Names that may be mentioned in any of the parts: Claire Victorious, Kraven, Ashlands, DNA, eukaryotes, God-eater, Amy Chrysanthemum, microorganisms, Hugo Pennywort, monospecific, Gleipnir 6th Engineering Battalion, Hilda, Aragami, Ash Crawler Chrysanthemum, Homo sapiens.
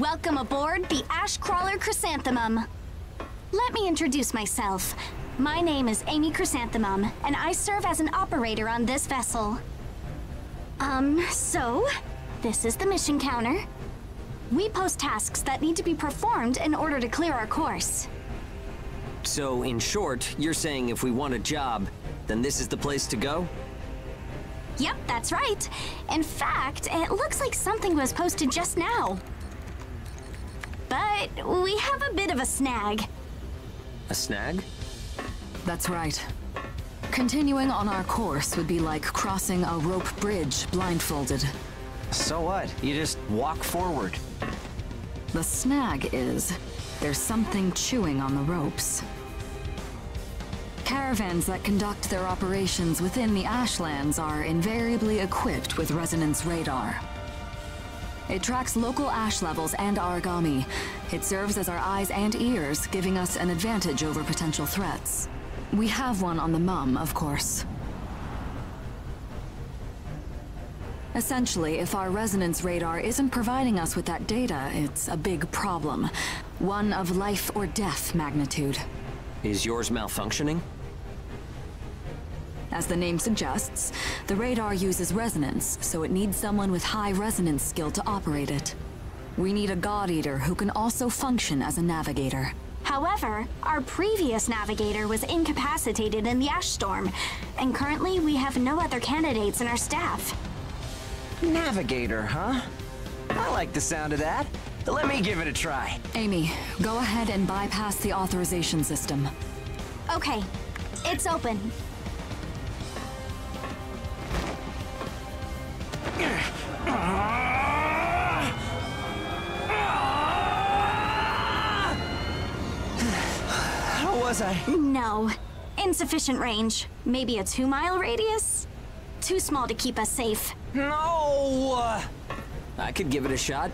Welcome aboard the Ash Crawler Chrysanthemum. Let me introduce myself. My name is Amy Chrysanthemum, and I serve as an operator on this vessel. So, this is the mission counter. We post tasks that need to be performed in order to clear our course. So, in short, you're saying if we want a job, then this is the place to go? Yep, that's right. In fact, it looks like something was posted just now. But we have a bit of a snag. A snag? That's right. Continuing on our course would be like crossing a rope bridge blindfolded. So what? You just walk forward. The snag is, there's something chewing on the ropes. Caravans that conduct their operations within the Ashlands are invariably equipped with resonance radar. It tracks local ash levels and Aragami. It serves as our eyes and ears, giving us an advantage over potential threats. We have one on the Mum, of course. Essentially, if our resonance radar isn't providing us with that data, it's a big problem. One of life or death magnitude. Is yours malfunctioning? As the name suggests, the radar uses resonance, so it needs someone with high resonance skill to operate it. We need a god-eater who can also function as a navigator. However, our previous navigator was incapacitated in the ash storm, and currently we have no other candidates in our staff. Navigator, huh? I like the sound of that. Let me give it a try. Amy, go ahead and bypass the authorization system. Okay, it's open. How was I? No. Insufficient range. Maybe a 2-mile radius? Too small to keep us safe. No! I could give it a shot.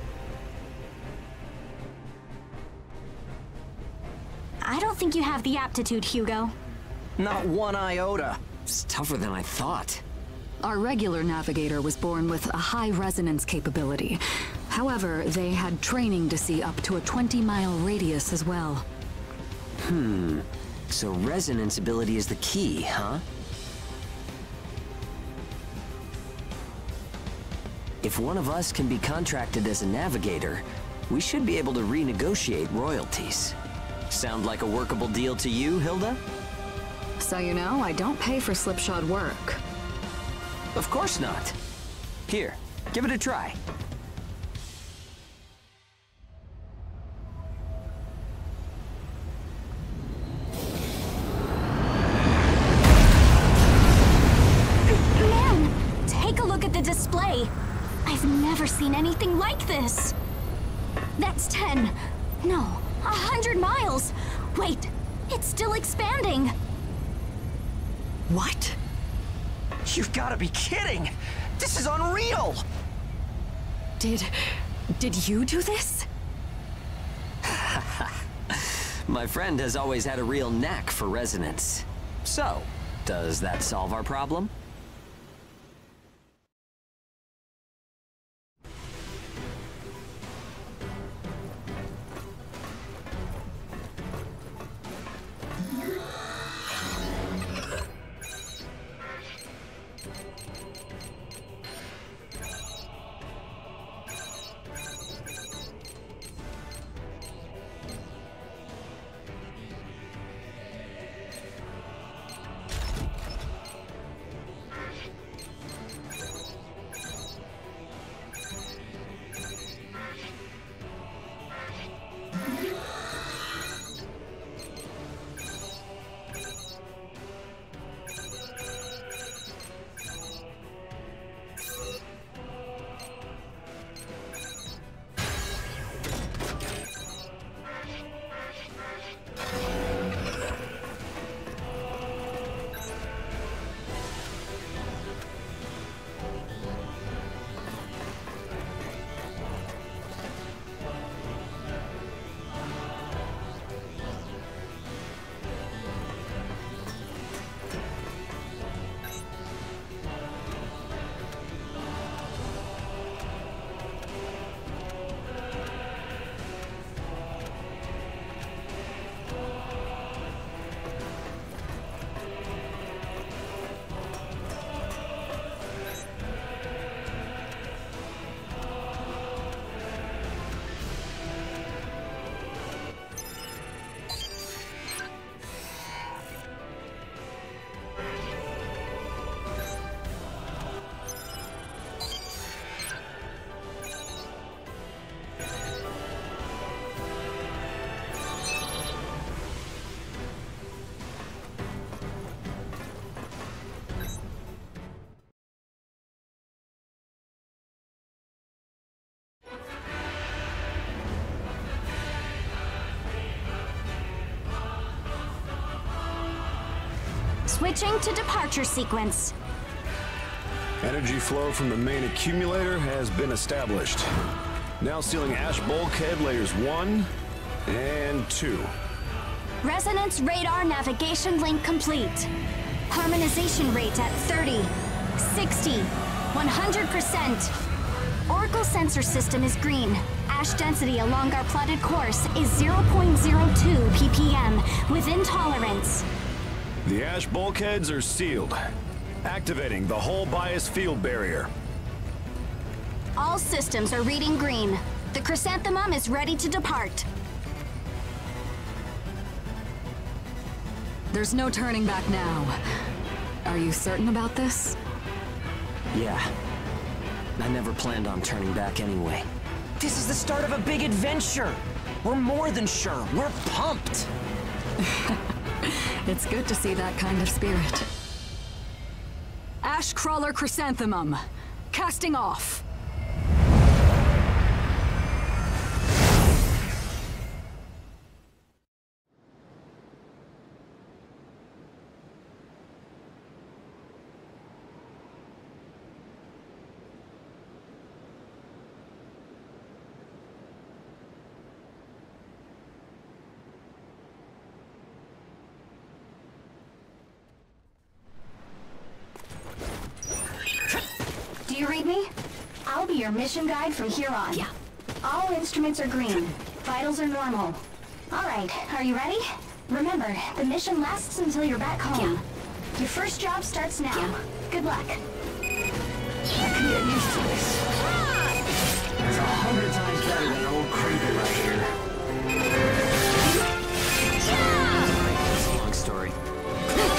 I don't think you have the aptitude, Hugo. Not one iota. It's tougher than I thought. Our regular navigator was born with a high resonance capability. However, they had training to see up to a 20-mile radius as well. So resonance ability is the key, huh? If one of us can be contracted as a navigator, we should be able to renegotiate royalties. Sound like a workable deal to you, Hilda? So you know, I don't pay for slipshod work. Of course not. Here, give it a try. Man, take a look at the display. I've never seen anything like this. That's 10. No, 100 miles. Wait, it's still expanding. What? You've got to be kidding! This is unreal! Did you do this? My friend has always had a real knack for resonance. So, does that solve our problem? Switching to departure sequence. Energy flow from the main accumulator has been established. Now sealing ash bulkhead layers 1 and 2. Resonance radar navigation link complete. Harmonization rate at 30, 60, 100%. Oracle sensor system is green. Ash density along our plotted course is 0.02 ppm within tolerance. The ash bulkheads are sealed. Activating the whole bias field barrier. All systems are reading green. The Chrysanthemum is ready to depart. There's no turning back now. Are you certain about this? Yeah. I never planned on turning back anyway. This is the start of a big adventure. We're more than sure. We're pumped. It's good to see that kind of spirit. Ash Crawler Chrysanthemum, casting off. I'll be your mission guide from here on. Yeah. All instruments are green. Vitals are normal. All right, are you ready? Remember, the mission lasts until you're back home. Yeah. Your first job starts now. Yeah. Good luck. I can get used to this. It's 100 times better than old Kraven right here. Yeah. It's a long story. Yeah.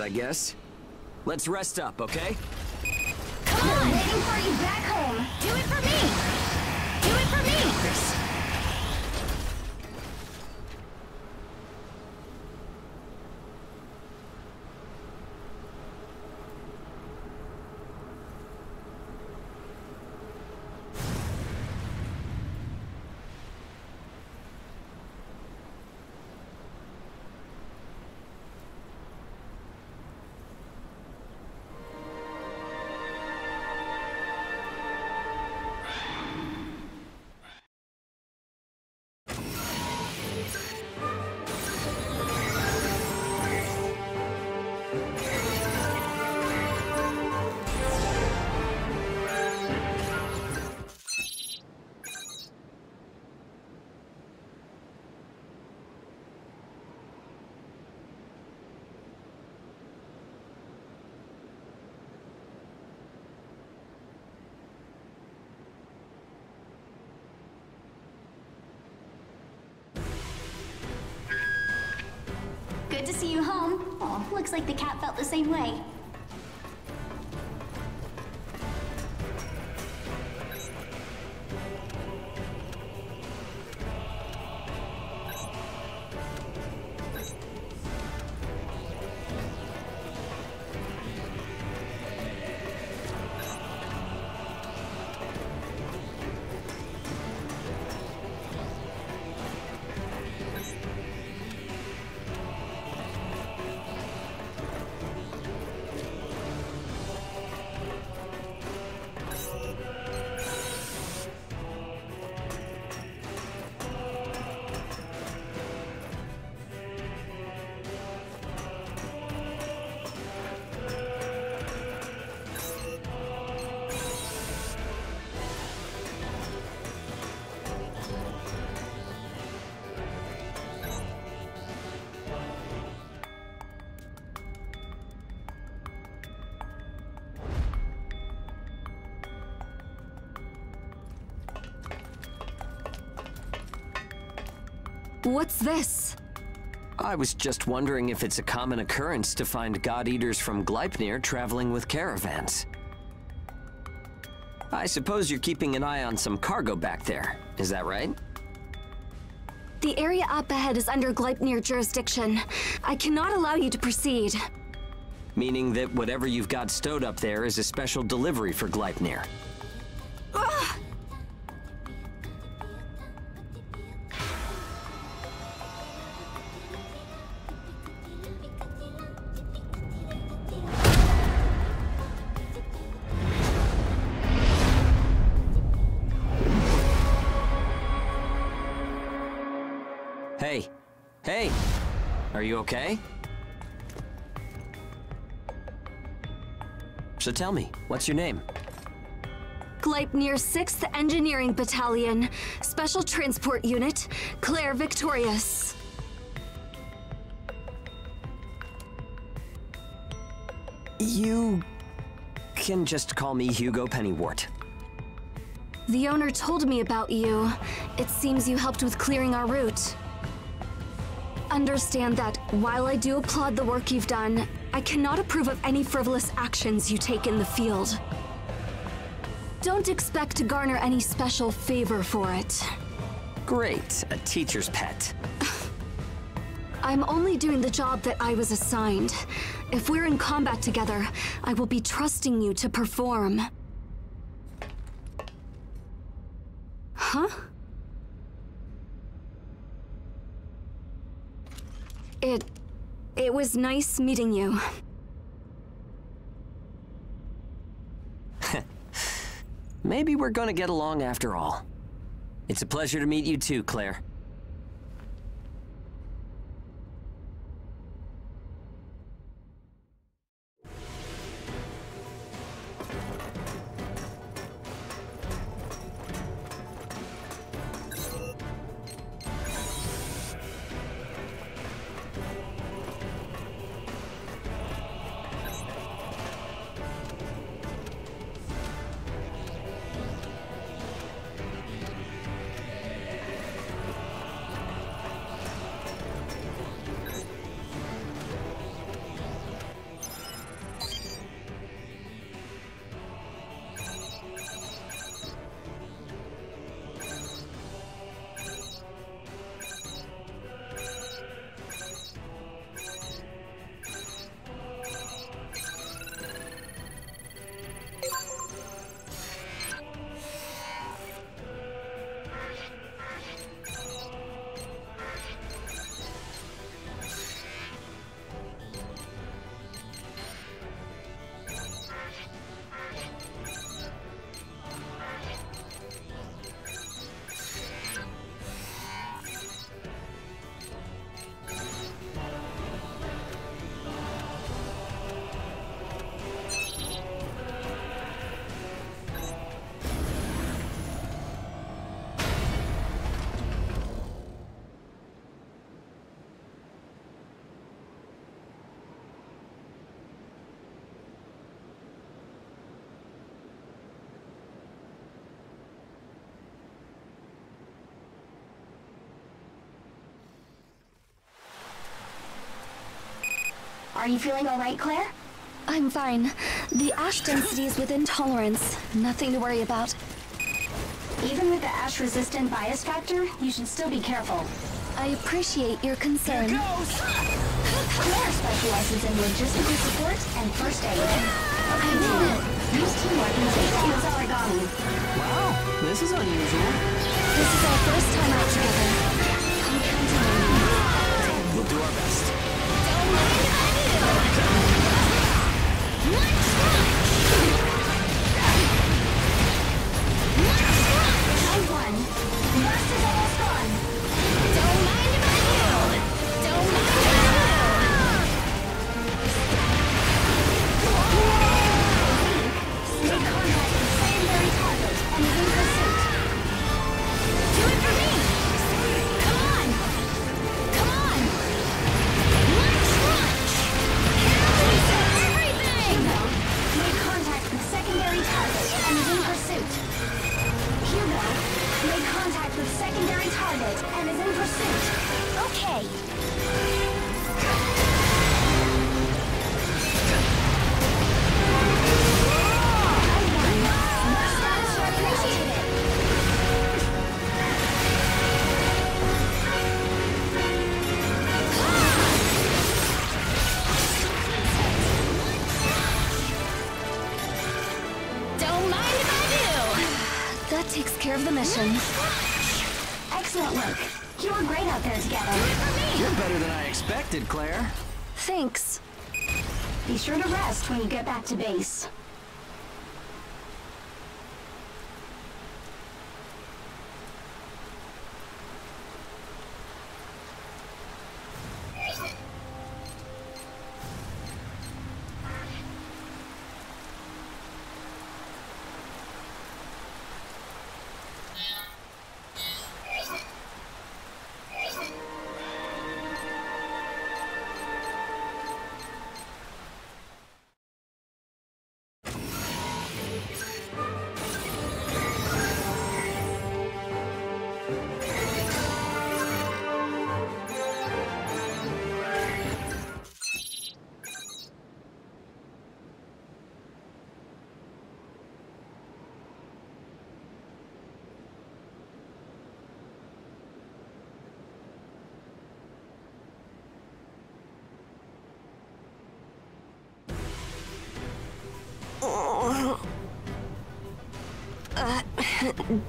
I guess. Let's rest up, okay? Come on! I'm waiting for you back home! Do it for me! Do it for me! Good to see you home. Oh, looks like the cat felt the same way. What's this? I was just wondering if it's a common occurrence to find God-eaters from Gleipnir traveling with caravans. I suppose you're keeping an eye on some cargo back there, is that right? The area up ahead is under Gleipnir jurisdiction. I cannot allow you to proceed. Meaning that whatever you've got stowed up there is a special delivery for Gleipnir. Hey, are you okay? So tell me, what's your name? Gleipnir 6th Engineering Battalion, Special Transport Unit, Claire Victorious. You can just call me Hugo Pennywort. The owner told me about you. It seems you helped with clearing our route. Understand that, while I do applaud the work you've done, I cannot approve of any frivolous actions you take in the field. Don't expect to garner any special favor for it. Great, a teacher's pet. I'm only doing the job that I was assigned. If we're in combat together, I will be trusting you to perform. Huh? It was nice meeting you. Maybe we're gonna get along after all. It's a pleasure to meet you too, Claire. Are you feeling all right, Claire? I'm fine. The ash density is within tolerance. Nothing to worry about. Even with the ash-resistant bias factor, you should still be careful. I appreciate your concern. Here goes! Claire specializes in logistical support and first aid. I knew it! Use teamwork and safety as Aragami. Wow, this is unusual. This is our first time out together. I'm counting on you. We'll do our best. Don't mind I do! I won. Last is almost gone. Don't mind if I do. Don't mind if I do. Stay contact with secondary target and is in pursuit. Do it for me. Come on. Come on. Let's launch. Count everything. Make contact with secondary target and is in pursuit. Hugo, make contact with secondary target and is in pursuit. Okay. Takes care of the mission. Excellent work. You were great out there together. You're better than I expected, Claire. Thanks. Be sure to rest when you get back to base.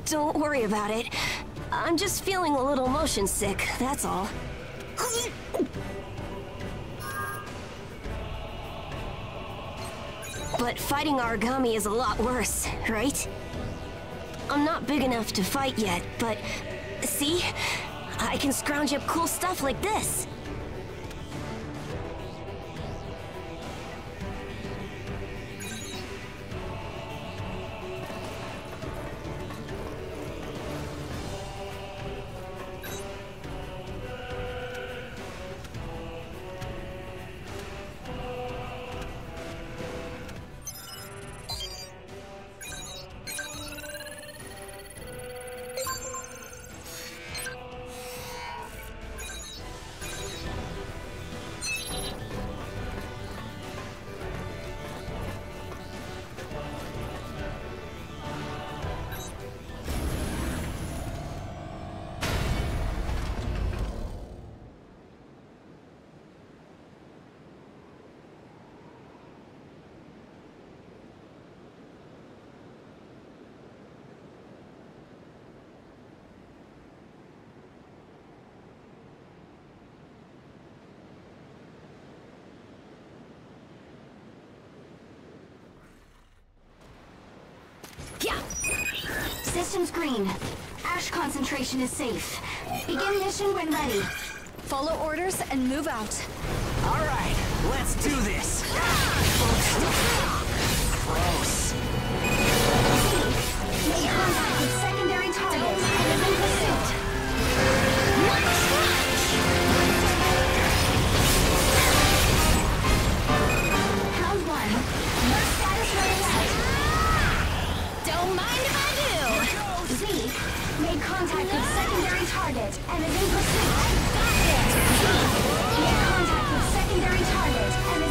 Don't worry about it. I'm just feeling a little motion sick, that's all. But fighting Aragami is a lot worse, right? I'm not big enough to fight yet, but see? I can scrounge up cool stuff like this. Systems green. Ash concentration is safe. Begin mission when ready. Follow orders and move out. All right, let's do this. Gross. Make contact with secondary targets and is in pursuit. Let's watch. Round one. Your status running out. Don't mind if I do. Z made contact with secondary target and is in pursuit. I got it! Z made contact with secondary target and is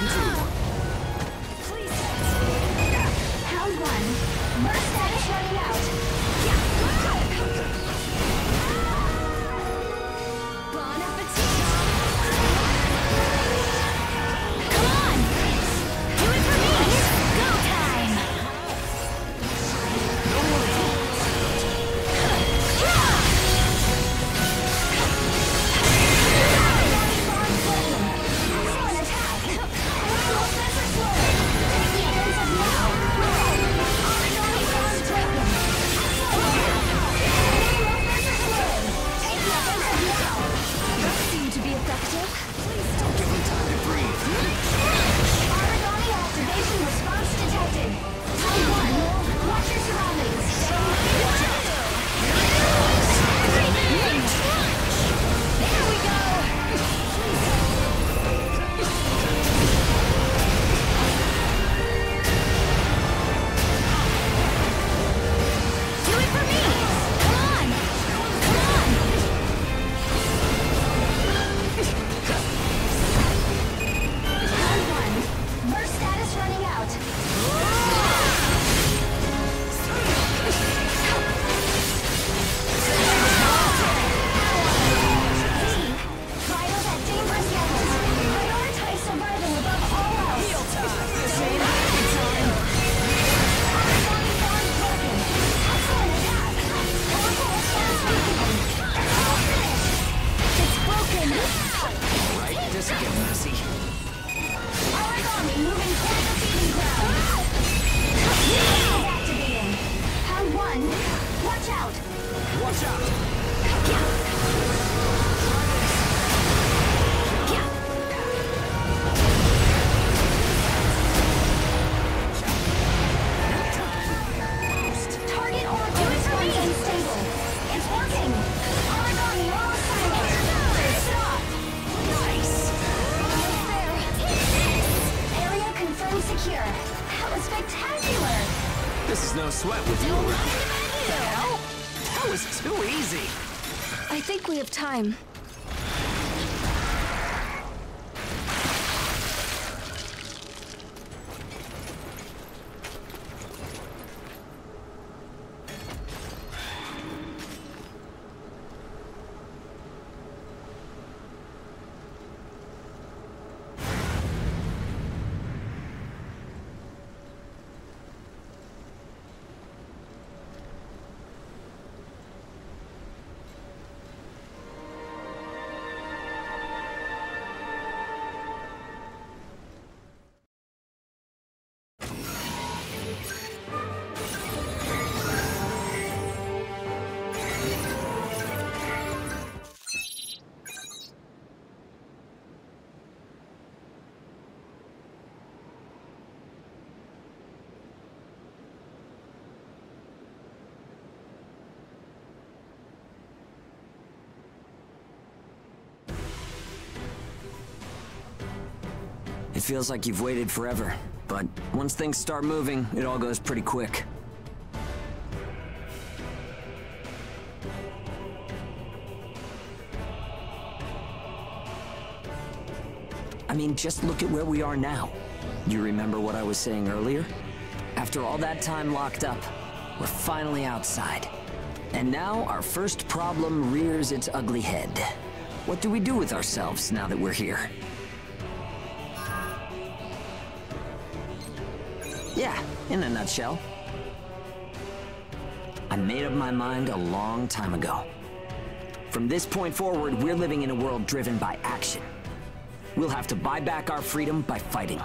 can do. Please. Hound one. Burst that is running out. Yeah. Bon appetit. Come on. Do it for me. Go time. No worries. An attack. Seem to be effective. Please don't give me time to breathe. Aragami activation response detected. Time one. Watch your surroundings. There we go. Do it for me. Come on. Come on. Round one. Burst status running out. Vital at dangerous levels. Prioritize surviving above all else. Heal time. This ain't happy time. Aragami bond broken. Excellent attack. Powerful response weakening. All finished. It's broken. Right, this is getting messy. Aragami moving toward the feeding ground. Activating. Hound one. Watch out. Watch out. Target orbital response unstable. It's working. Aragami all silent. Stop. Nice. Almost there. Area confirmed secure. That was spectacular. This is no sweat with you around. The hell? That was too easy. I think we have time. It feels like you've waited forever, but once things start moving, it all goes pretty quick. I mean, just look at where we are now. You remember what I was saying earlier? After all that time locked up, we're finally outside. And now our first problem rears its ugly head. What do we do with ourselves now that we're here? Yeah, in a nutshell. I made up my mind a long time ago. From this point forward, we're living in a world driven by action. We'll have to buy back our freedom by fighting.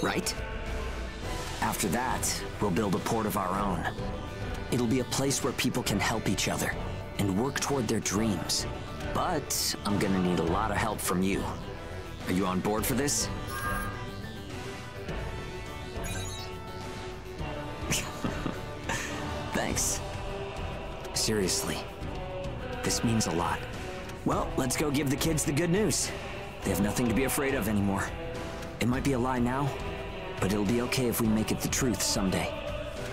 Right? After that, we'll build a port of our own. It'll be a place where people can help each other and work toward their dreams. But I'm gonna need a lot of help from you. Are you on board for this? Thanks. Seriously, this means a lot. Well, let's go give the kids the good news. They have nothing to be afraid of anymore. It might be a lie now, but it'll be okay if we make it the truth someday.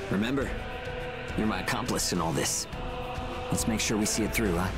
Remember, you're my accomplice in all this. Let's make sure we see it through, huh?